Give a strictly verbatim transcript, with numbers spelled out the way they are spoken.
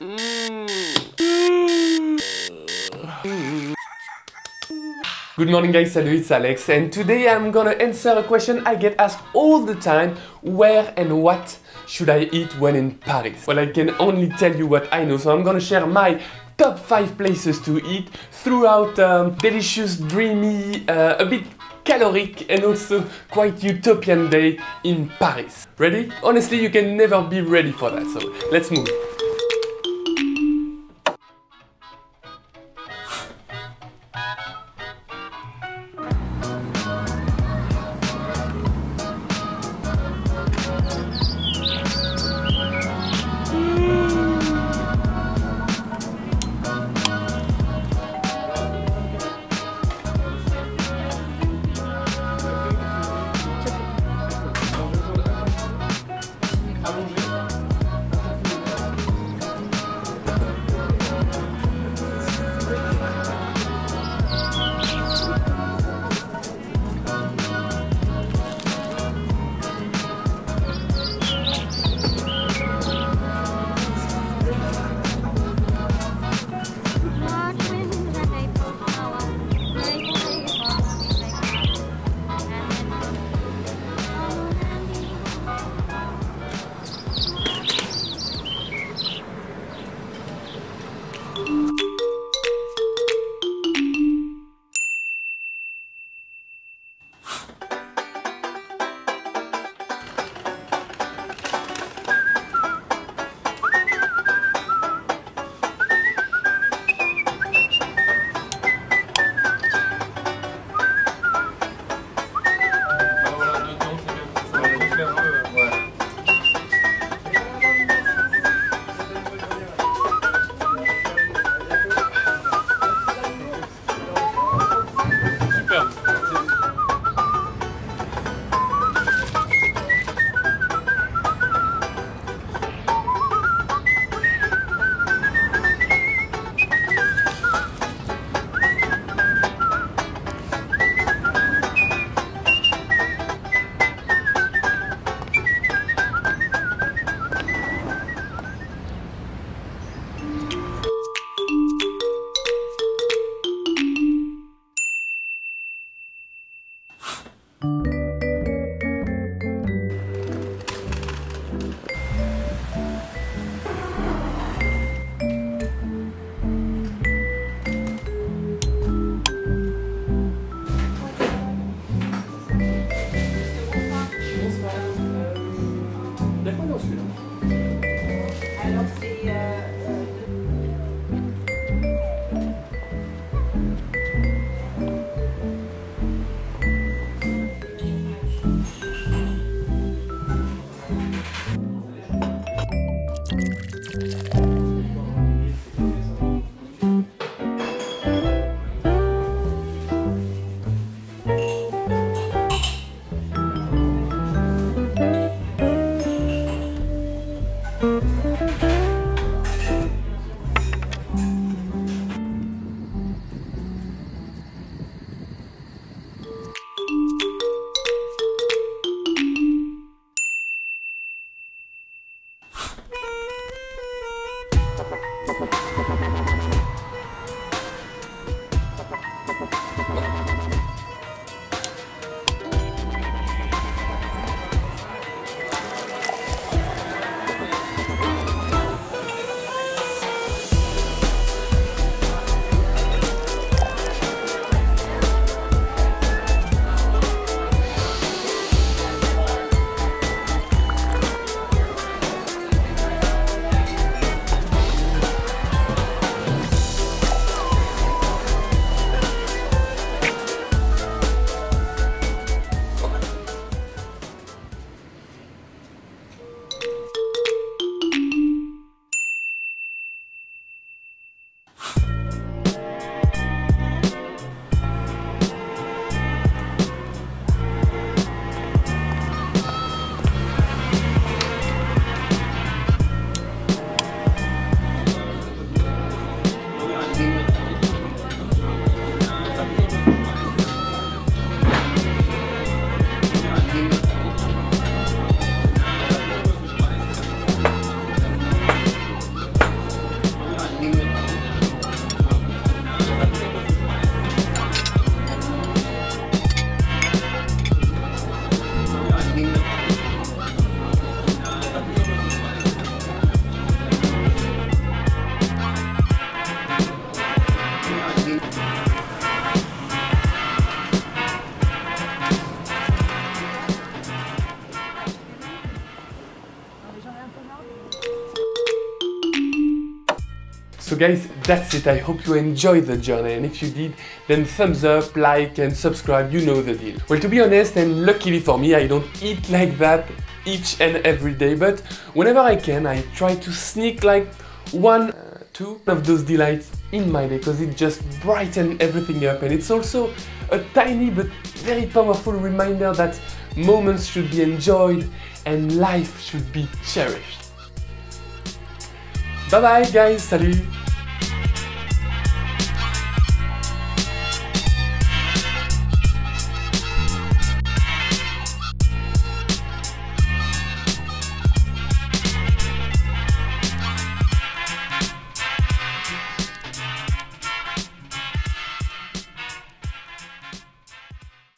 Good morning guys, salut, it's Alex and today I'm gonna answer a question I get asked all the time: where and what should I eat when in Paris? Well, I can only tell you what I know, so I'm gonna share my top five places to eat throughout um, delicious, dreamy, uh, a bit caloric and also quite utopian day in Paris. Ready? Honestly, you can never be ready for that, so let's move. So guys, that's it. I hope you enjoyed the journey, and if you did, then thumbs up, like and subscribe, you know the deal. Well, to be honest, and luckily for me, I don't eat like that each and every day, but whenever I can, I try to sneak like one, uh, two of those delights in my day, because it just brightens everything up, and it's also a tiny but very powerful reminder that moments should be enjoyed and life should be cherished. Bye bye guys, salut!